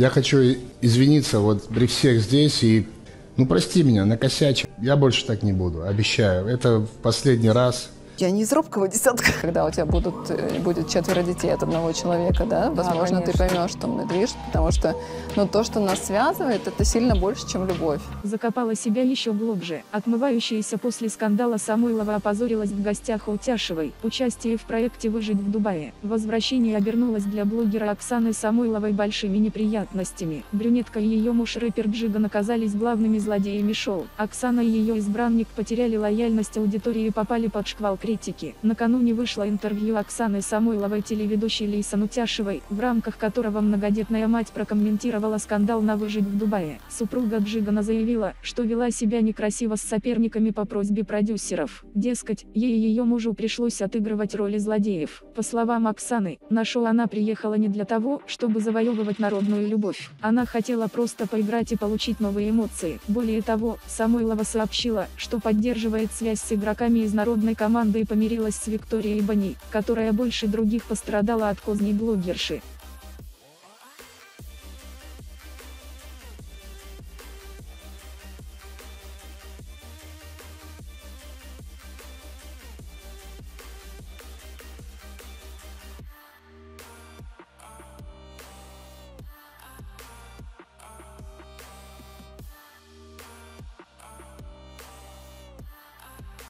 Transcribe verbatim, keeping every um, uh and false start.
Я хочу извиниться вот при всех здесь и, ну, прости меня, накосячил. Я больше так не буду, обещаю. Это в последний раз. Я не из робкого десятка. Когда у тебя будут, будет четверо детей от одного человека, да, возможно, да, ты поймешь, что мудришь, потому что, ну, то, что нас связывает, это сильно больше, чем любовь. Закопала себя еще глубже. Отмывающаяся после скандала Самойлова опозорилась в гостях у Утяшевой. Участие в проекте «Выжить в Дубае». Возвращение обернулось для блогера Оксаны Самойловой большими неприятностями. Брюнетка и ее муж рэпер Джиган оказались главными злодеями шоу. Оксана и ее избранник потеряли лояльность аудитории и попали под шквал критики. Критики. Накануне вышло интервью Оксаны Самойловой телеведущей Лейсан Утяшевой, в рамках которого многодетная мать прокомментировала скандал на «Выжить в Дубае». Супруга Джигана заявила, что вела себя некрасиво с соперниками по просьбе продюсеров. Дескать, ей и ее мужу пришлось отыгрывать роли злодеев. По словам Оксаны, на шоу она приехала не для того, чтобы завоевывать народную любовь. Она хотела просто поиграть и получить новые эмоции. Более того, Самойлова сообщила, что поддерживает связь с игроками из народной команды и помирилась с Викторией Бони, которая больше других пострадала от козней блогерши.